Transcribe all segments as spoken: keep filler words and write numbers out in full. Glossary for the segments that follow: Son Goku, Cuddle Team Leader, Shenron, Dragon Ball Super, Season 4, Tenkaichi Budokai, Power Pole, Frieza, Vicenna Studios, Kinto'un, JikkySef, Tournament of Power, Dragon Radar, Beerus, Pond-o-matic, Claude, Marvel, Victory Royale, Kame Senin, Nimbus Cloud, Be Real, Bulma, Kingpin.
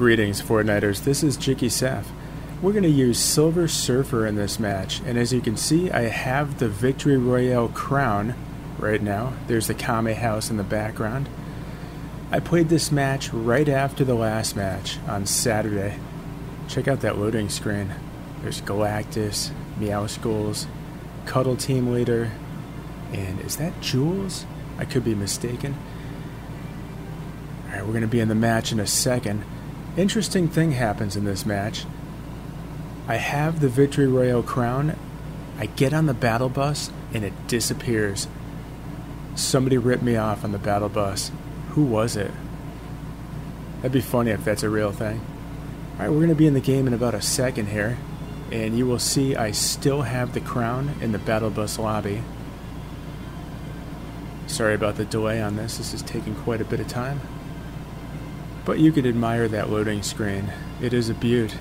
Greetings, Fortniters. This is JikkySef. We're going to use Silver Surfer in this match, and as you can see, I have the Victory Royale crown right now. There's the Kame House in the background. I played this match right after the last match on Saturday. Check out that loading screen. There's Galactus, Meow Skulls, Cuddle Team Leader, and is that Jules? I could be mistaken. Alright, we're going to be in the match in a second. Interesting thing happens in this match. I have the Victory Royale crown, I get on the battle bus, and it disappears. Somebody ripped me off on the battle bus. Who was it? That'd be funny if that's a real thing. Alright, we're going to be in the game in about a second here, and you will see I still have the crown in the battle bus lobby. Sorry about the delay on this, this is taking quite a bit of time. But you could admire that loading screen. It is a beaut.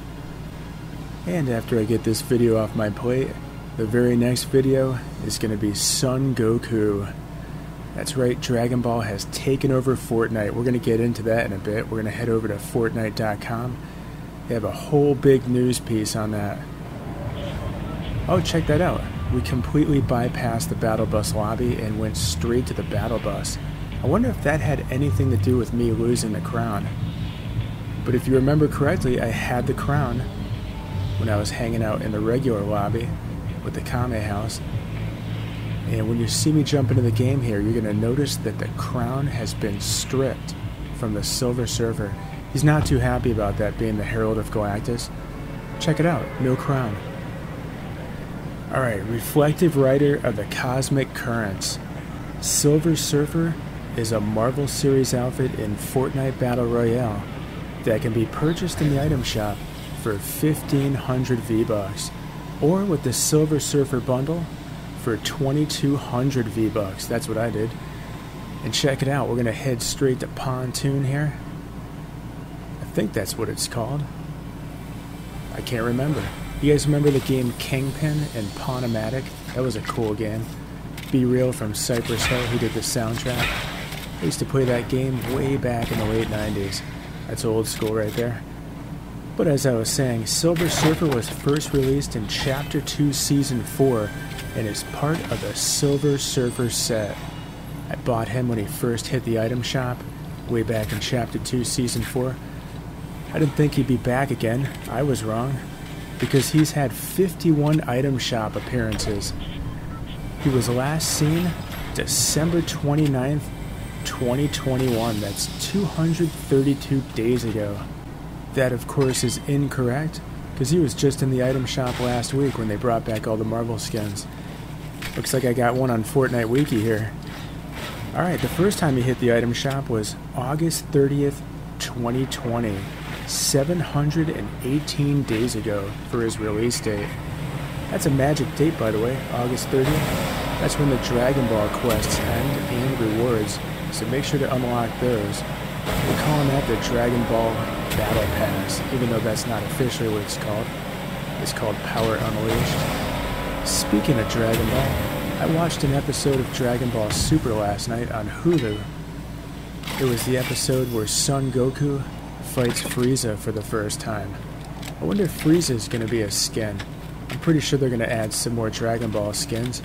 And after I get this video off my plate, the very next video is going to be Son Goku. That's right, Dragon Ball has taken over Fortnite. We're going to get into that in a bit. We're going to head over to Fortnite dot com. They have a whole big news piece on that. Oh, check that out. We completely bypassed the battle bus lobby and went straight to the battle bus. I wonder if that had anything to do with me losing the crown. But if you remember correctly, I had the crown when I was hanging out in the regular lobby with the Kame House. And when you see me jump into the game here, you're gonna notice that the crown has been stripped from the Silver Surfer. He's not too happy about that, being the Herald of Galactus. Check it out, no crown. Alright, Reflective Rider of the Cosmic Currents. Silver Surfer is a Marvel series outfit in Fortnite Battle Royale that can be purchased in the Item Shop for fifteen hundred V-Bucks, or with the Silver Surfer bundle for twenty-two hundred V-Bucks. That's what I did. And check it out, we're going to head straight to Pontoon here. I think that's what it's called. I can't remember. You guys remember the game Kingpin and Pond-o-matic? That was a cool game. Be Real from Cypress Hill, who did the soundtrack. I used to play that game way back in the late nineties. That's old school right there. But as I was saying, Silver Surfer was first released in Chapter two Season four and is part of the Silver Surfer set. I bought him when he first hit the Item Shop way back in Chapter two Season four. I didn't think he'd be back again. I was wrong, because he's had fifty-one Item Shop appearances. He was last seen December twenty-ninth, twenty twenty-one. That's two hundred thirty-two days ago. That, of course, is incorrect, because he was just in the Item Shop last week when they brought back all the Marvel skins. Looks like I got one on Fortnite Wiki here. Alright, the first time he hit the Item Shop was August thirtieth, twenty twenty. seven hundred eighteen days ago for his release date. That's a magic date, by the way, August thirtieth. That's when the Dragon Ball quests end and rewards, so make sure to unlock those. We're calling that the Dragon Ball Battle Pass, even though that's not officially what it's called. It's called Power Unleashed. Speaking of Dragon Ball, I watched an episode of Dragon Ball Super last night on Hulu. It was the episode where Son Goku fights Frieza for the first time. I wonder if Frieza's going to be a skin. I'm pretty sure they're going to add some more Dragon Ball skins.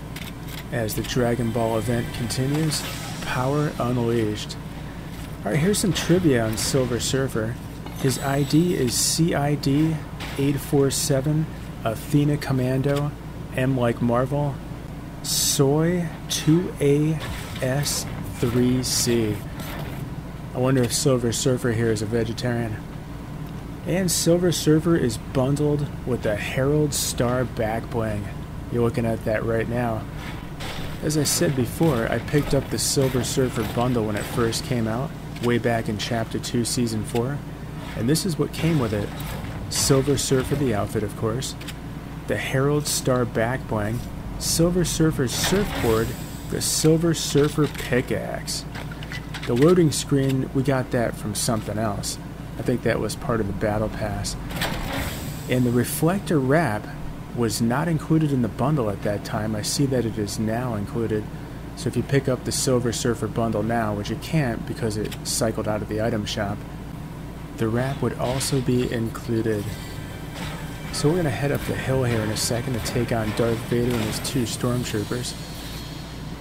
As the Dragon Ball event continues, Power Unleashed. Alright, here's some trivia on Silver Surfer. His I D is C I D eight four seven, Athena Commando, M like Marvel, Soy two A S three C. I wonder if Silver Surfer here is a vegetarian. And Silver Surfer is bundled with the Herald Star back bling. You're looking at that right now. As I said before, I picked up the Silver Surfer bundle when it first came out, way back in Chapter two Season four, and this is what came with it. Silver Surfer, the outfit of course, the Herald Star back bling, Silver Surfer's surfboard, the Silver Surfer pickaxe. The loading screen, we got that from something else. I think that was part of the battle pass. And the reflector wrap was not included in the bundle at that time. I see that it is now included. So if you pick up the Silver Surfer bundle now, which you can't because it cycled out of the item shop, The wrap would also be included. So we're going to head up the hill here in a second to take on Darth Vader and his two stormtroopers.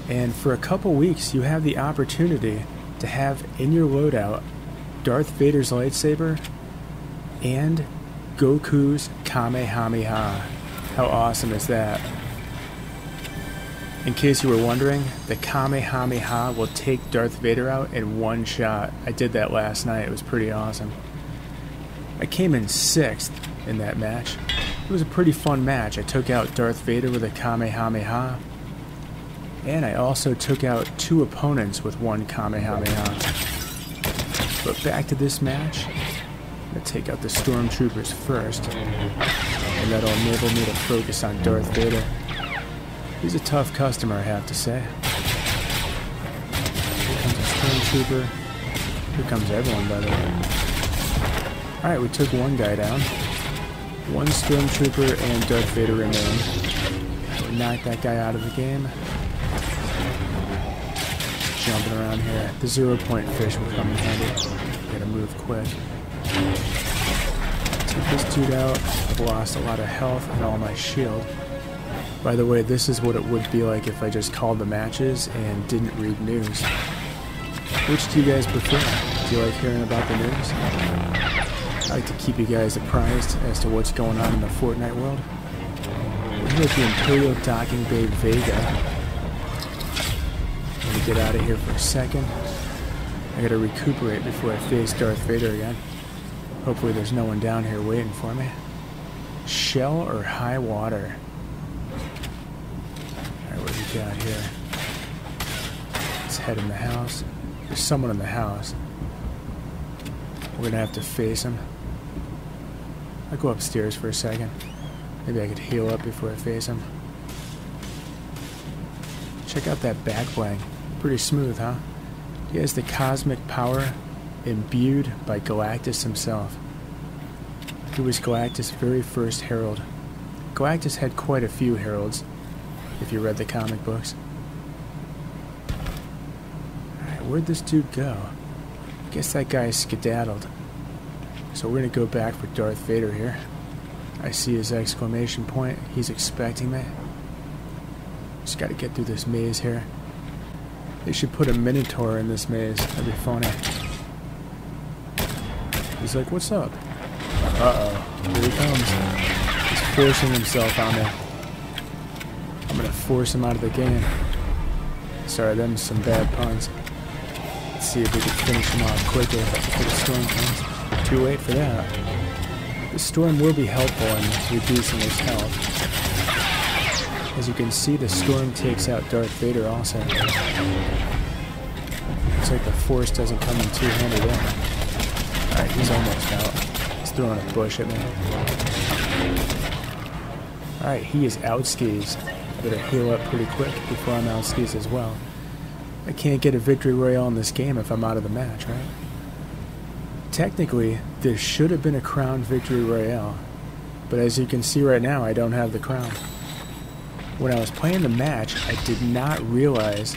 And for a couple weeks, you have the opportunity to have in your loadout Darth Vader's lightsaber and Goku's Kamehameha. How awesome is that? In case you were wondering, the Kamehameha will take Darth Vader out in one shot. I did that last night. It was pretty awesome. I came in sixth in that match. It was a pretty fun match. I took out Darth Vader with a Kamehameha. And I also took out two opponents with one Kamehameha. But back to this match. I'm going to take out the Stormtroopers first. And that'll enable me to focus on Darth Vader. He's a tough customer, I have to say. Here comes a Stormtrooper. Here comes everyone, by the way. Alright, we took one guy down. One Stormtrooper and Darth Vader remain. We knocked that guy out of the game. Jumping around here. The zero point fish will come in handy. Gotta move quick. Take this dude out. I've lost a lot of health and all my shield. By the way, this is what it would be like if I just called the matches and didn't read news. Which do you guys prefer? Do you like hearing about the news? I like to keep you guys apprised as to what's going on in the Fortnite world. We're here at the Imperial Docking Bay Vega. I'm gonna get out of here for a second. I gotta recuperate before I face Darth Vader again. Hopefully there's no one down here waiting for me. Shell or high water? Out here. Let's head in the house. There's someone in the house. We're gonna have to face him. I'll go upstairs for a second. Maybe I could heal up before I face him. Check out that back bling. Pretty smooth, huh? He has the cosmic power imbued by Galactus himself. He was Galactus' very first herald. Galactus had quite a few heralds, if you read the comic books. Alright, where'd this dude go? I guess that guy skedaddled. So we're gonna go back for Darth Vader here. I see his exclamation point. He's expecting me. Just gotta get through this maze here. They should put a Minotaur in this maze. That'd be funny. He's like, what's up? Uh-oh. Here he comes. He's forcing himself on me. I'm gonna force him out of the game. Sorry, them some bad puns. Let's see if we can finish him off quicker before the storm comes. Too late for that. The storm will be helpful in reducing his health. As you can see, the storm takes out Darth Vader also. Looks like the force doesn't come in too handy there. Alright, he's almost out. He's throwing a bush at me. Alright, he is out-skis. Better heal up pretty quick before I'm out skis as well. I can't get a victory royale in this game if I'm out of the match, right? Technically, this should have been a crown victory royale, but as you can see right now, I don't have the crown. When I was playing the match, I did not realize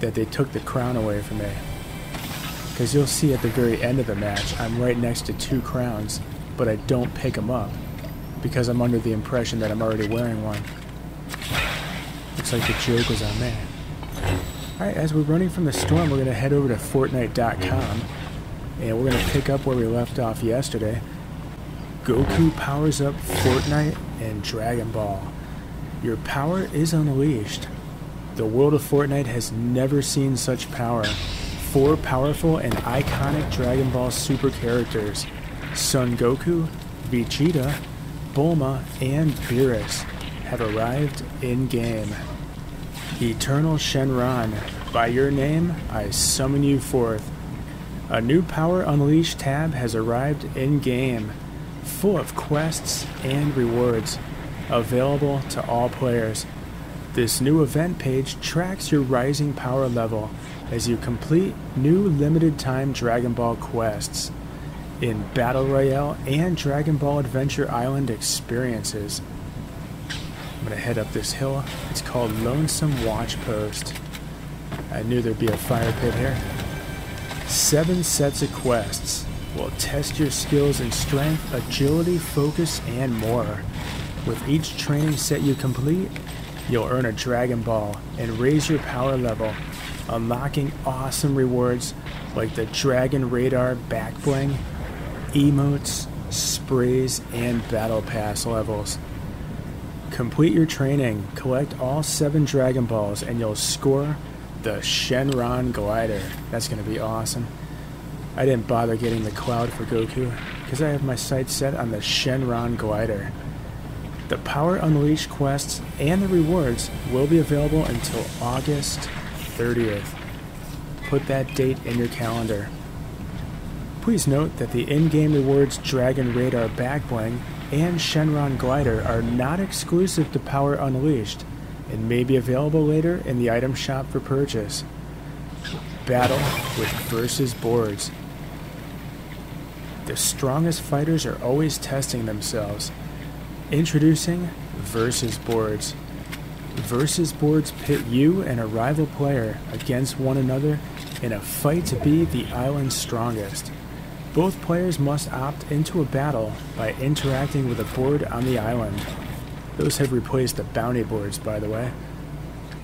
that they took the crown away from me. Because you'll see at the very end of the match, I'm right next to two crowns, but I don't pick them up because I'm under the impression that I'm already wearing one. Looks like the joke was on there. Alright, as we're running from the storm, we're going to head over to Fortnite dot com. And we're going to pick up where we left off yesterday. Goku powers up Fortnite and Dragon Ball. Your power is unleashed. The world of Fortnite has never seen such power. Four powerful and iconic Dragon Ball Super characters. Son Goku, Vegeta, Bulma, and Beerus have arrived in-game. Eternal Shenron, by your name, I summon you forth. A new Power Unleashed tab has arrived in-game, full of quests and rewards, available to all players. This new event page tracks your rising power level as you complete new limited-time Dragon Ball quests in Battle Royale and Dragon Ball Adventure Island experiences. I'm gonna head up this hill. It's called Lonesome Watch Post. I knew there'd be a fire pit here. Seven sets of quests will test your skills in strength, agility, focus, and more. With each training set you complete, you'll earn a Dragon Ball and raise your power level, unlocking awesome rewards like the Dragon Radar back bling, emotes, sprays, and battle pass levels. Complete your training, collect all seven Dragon Balls, and you'll score the Shenron glider. That's going to be awesome. I didn't bother getting the cloud for Goku because I have my sights set on the Shenron glider. The Power Unleashed quests and the rewards will be available until August thirtieth. Put that date in your calendar. Please note that the in-game rewards Dragon Radar back bling and Shenron glider are not exclusive to Power Unleashed and may be available later in the item shop for purchase. Battle with Versus Boards. The strongest fighters are always testing themselves. Introducing Versus Boards. Versus Boards pit you and a rival player against one another in a fight to be the island's strongest. Both players must opt into a battle by interacting with a board on the island. Those have replaced the bounty boards, by the way.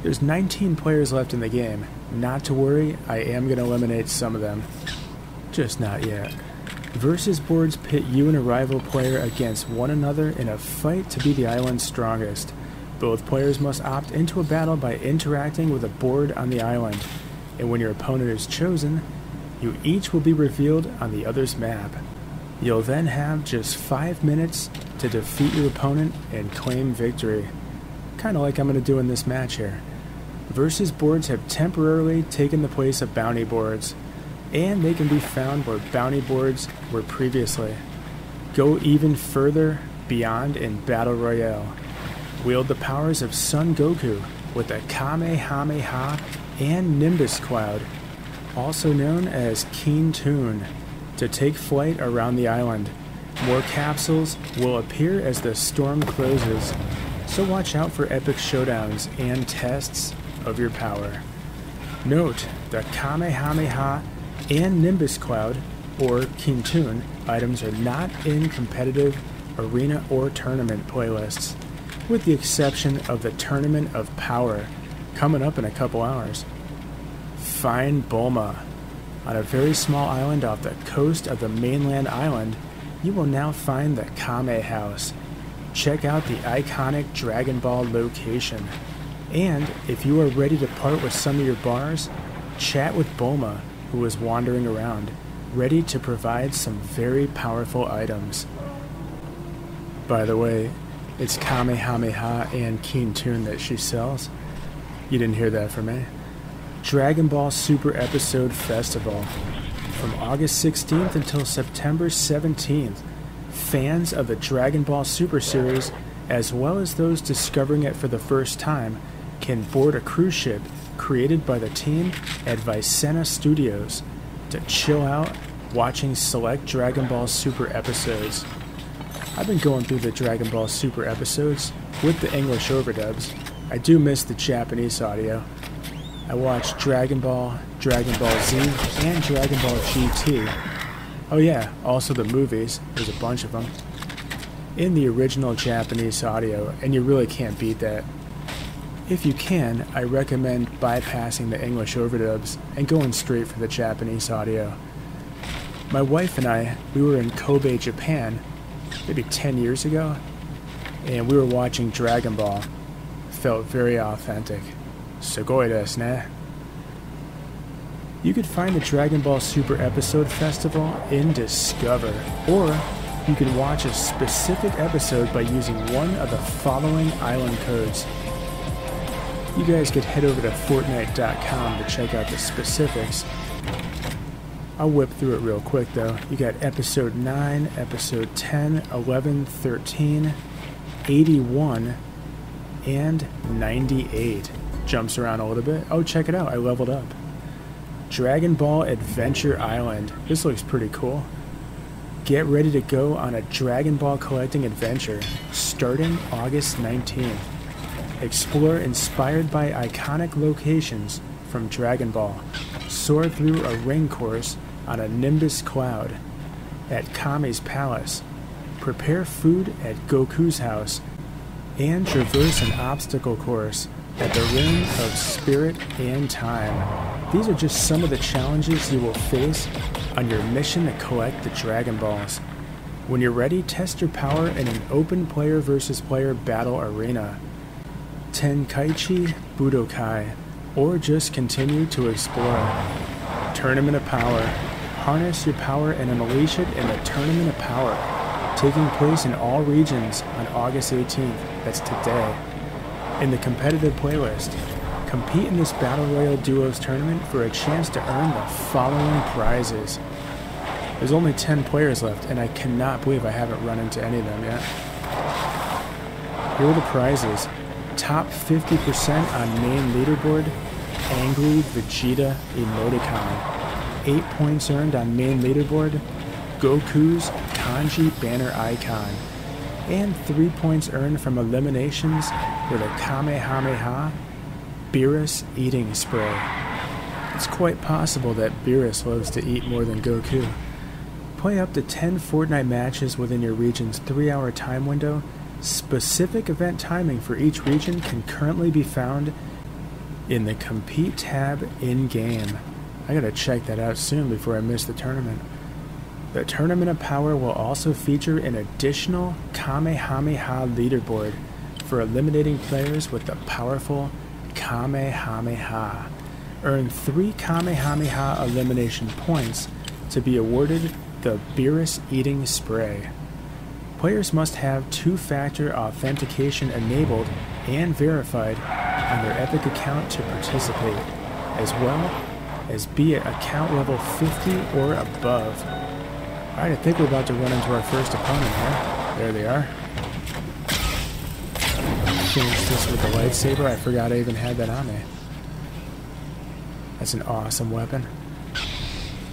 There's nineteen players left in the game. Not to worry, I am going to eliminate some of them. Just not yet. Versus Boards pit you and a rival player against one another in a fight to be the island's strongest. Both players must opt into a battle by interacting with a board on the island, and when your opponent is chosen, you each will be revealed on the other's map. You'll then have just five minutes to defeat your opponent and claim victory. Kinda like I'm gonna do in this match here. Versus Boards have temporarily taken the place of bounty boards, and they can be found where bounty boards were previously. Go even further beyond in Battle Royale. Wield the powers of Son Goku with the Kamehameha and Nimbus Cloud, also known as Kinto'un, to take flight around the island. More capsules will appear as the storm closes, so watch out for epic showdowns and tests of your power. Note, the Kamehameha and Nimbus Cloud, or Kinto'un, items are not in competitive arena or tournament playlists, with the exception of the Tournament of Power, coming up in a couple hours. Find Bulma. On a very small island off the coast of the mainland island, you will now find the Kame House. Check out the iconic Dragon Ball location. And if you are ready to part with some of your bars, chat with Bulma, who is wandering around, ready to provide some very powerful items. By the way, it's Kamehameha and Kinto'un that she sells. You didn't hear that from me. Dragon Ball Super Episode Festival. From August sixteenth until September seventeenth, fans of the Dragon Ball Super series, as well as those discovering it for the first time, can board a cruise ship created by the team at Vicenna Studios to chill out watching select Dragon Ball Super episodes. I've been going through the Dragon Ball Super episodes with the English overdubs. I do miss the Japanese audio. I watched Dragon Ball, Dragon Ball Z, and Dragon Ball G T. Oh yeah, also the movies. There's a bunch of them. In the original Japanese audio, and you really can't beat that. If you can, I recommend bypassing the English overdubs and going straight for the Japanese audio. My wife and I, we were in Kobe, Japan, maybe ten years ago, and we were watching Dragon Ball. Felt very authentic. Sugoi desu ne. You could find the Dragon Ball Super Episode Festival in Discover, or you can watch a specific episode by using one of the following island codes. You guys could head over to Fortnite dot com to check out the specifics. I'll whip through it real quick though. You got episode nine, episode ten, eleven, thirteen, eighty-one, and ninety-eight. Jumps around a little bit. Oh, check it out, I leveled up. Dragon Ball Adventure Island. This looks pretty cool. Get ready to go on a Dragon Ball collecting adventure starting August nineteenth. Explore inspired by iconic locations from Dragon Ball. Soar through a ring course on a Nimbus Cloud. at Kame's palace, prepare food at Goku's house, and traverse an obstacle course at the Ring of Spirit and Time. These are just some of the challenges you will face on your mission to collect the Dragon Balls. When you're ready, test your power in an open player versus player battle arena, Tenkaichi Budokai, or just continue to explore. Tournament of Power. Harness your power and unleash it in the Tournament of Power, taking place in all regions on August eighteenth, that's today. In the competitive playlist, compete in this Battle Royale Duos tournament for a chance to earn the following prizes. There's only ten players left, and I cannot believe I haven't run into any of them yet. Here are the prizes. Top fifty percent on main leaderboard, Angry Vegeta Emoticon. eight points earned on main leaderboard, Goku's Kanji Banner Icon. And three points earned from eliminations with a Kamehameha Beerus Eating Spray. It's quite possible that Beerus loves to eat more than Goku. Play up to ten Fortnite matches within your region's three hour time window. Specific event timing for each region can currently be found in the Compete tab in-game. I gotta check that out soon before I miss the tournament. The Tournament of Power will also feature an additional Kamehameha leaderboard for eliminating players with the powerful Kamehameha. Earn three Kamehameha elimination points to be awarded the Beerus Eating Spray. Players must have two factor authentication enabled and verified on their Epic account to participate, as well as be at account level fifty or above. Alright, I think we're about to run into our first opponent here. There they are. Finish this with the lightsaber. I forgot I even had that on me. That's an awesome weapon.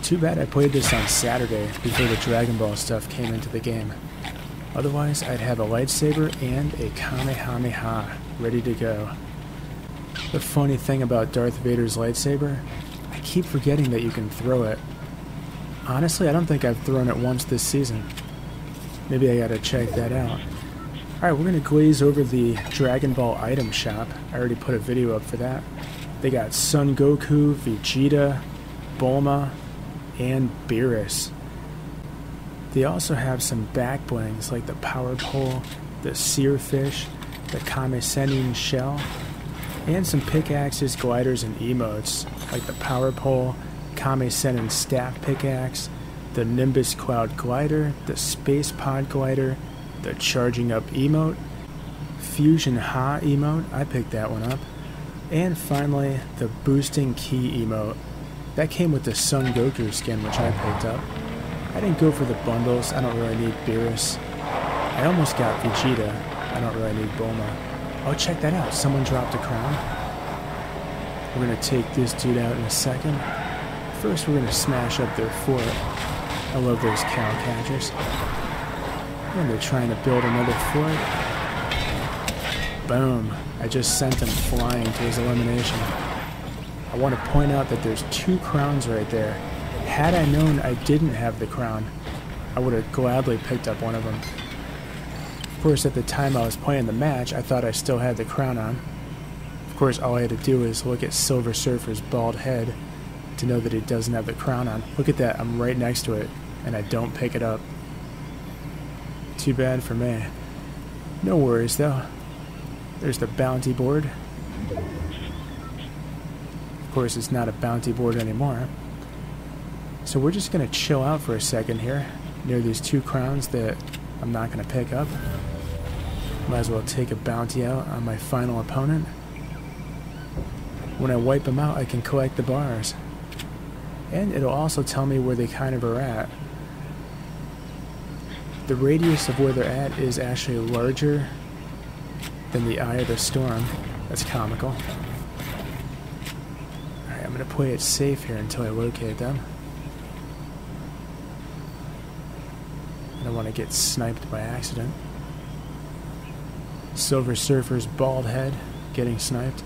Too bad I played this on Saturday before the Dragon Ball stuff came into the game. Otherwise, I'd have a lightsaber and a Kamehameha ready to go. The funny thing about Darth Vader's lightsaber, I keep forgetting that you can throw it. Honestly, I don't think I've thrown it once this season. Maybe I gotta check that out. Alright, we're gonna glaze over the Dragon Ball Item Shop. I already put a video up for that. They got Son Goku, Vegeta, Bulma, and Beerus. They also have some back blings like the Power Pole, the Seer Fish, the Kame Senin Shell, and some pickaxes, gliders, and emotes like the Power Pole, Kame Senin Staff Pickaxe, the Nimbus Cloud Glider, the Space Pod Glider, the Charging Up Emote, Fusion Ha Emote, I picked that one up, and finally, the Boosting Key emote. That came with the Son Goku skin, which I picked up. I didn't go for the bundles. I don't really need Beerus. I almost got Vegeta. I don't really need Bulma. Oh, check that out. Someone dropped a crown. We're going to take this dude out in a second. First, we're going to smash up their fort. I love those cow catchers. And they're trying to build another fort. Boom. I just sent him flying to his elimination. I want to point out that there's two crowns right there. Had I known I didn't have the crown, I would have gladly picked up one of them. Of course, at the time I was playing the match, I thought I still had the crown on. Of course, all I had to do is look at Silver Surfer's bald head to know that he doesn't have the crown on. Look at that, I'm right next to it, and I don't pick it up. Too bad for me. No worries, though. There's the bounty board. Of course, it's not a bounty board anymore. So we're just going to chill out for a second here, near these two crowns that I'm not going to pick up. Might as well take a bounty out on my final opponent. When I wipe them out, I can collect the bars. And it'll also tell me where they kind of are at. The radius of where they're at is actually larger in the eye of the storm. That's comical. Alright, I'm gonna play it safe here until I locate them. I don't want to get sniped by accident. Silver Surfer's bald head getting sniped.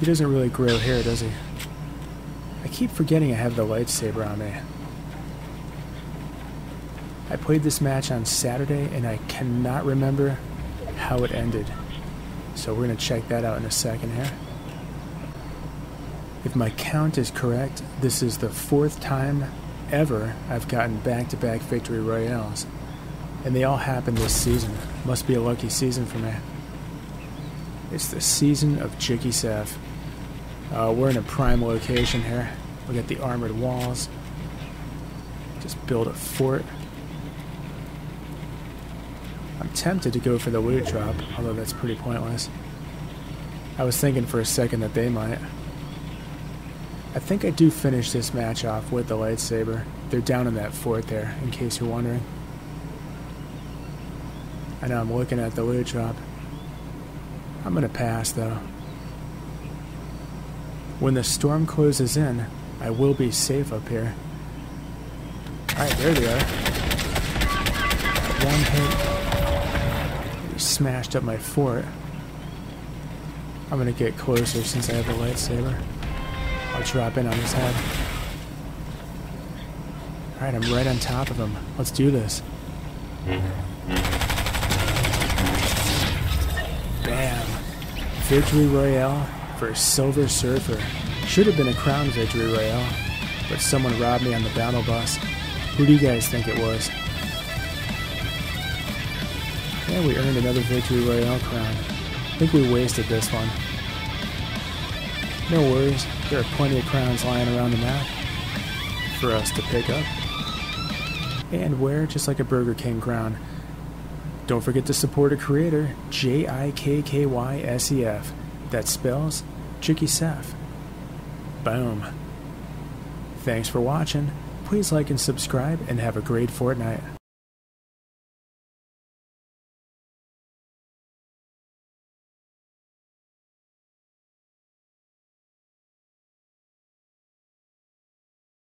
He doesn't really grow hair, does he? I keep forgetting I have the lightsaber on me. I played this match on Saturday, and I cannot remember how it ended. So we're going to check that out in a second here. If my count is correct, this is the fourth time ever I've gotten back-to-back victory royales. And they all happened this season. Must be a lucky season for me. It's the season of JikkySef. Uh, we're in a prime location here. We got the armored walls. Just build a fort. I'm tempted to go for the loot drop, although that's pretty pointless. I was thinking for a second that they might. I think I do finish this match off with the lightsaber. They're down in that fort there, in case you're wondering. I know I'm looking at the loot drop. I'm gonna pass, though. When the storm closes in, I will be safe up here. Alright, there they are. One hit. They smashed up my fort. I'm gonna get closer since I have a lightsaber. I'll drop in on his head. Alright, I'm right on top of him. Let's do this. Bam! Victory Royale for Silver Surfer. Should have been a crown victory royale, but someone robbed me on the battle bus. Who do you guys think it was? Yeah, we earned another victory royale crown. I think we wasted this one. No worries, there are plenty of crowns lying around the map for us to pick up. And wear just like a Burger King crown. Don't forget to support a creator, J I K K Y S E F. That spells JikkySef. Boom. Thanks for watching. Please like and subscribe and have a great Fortnite.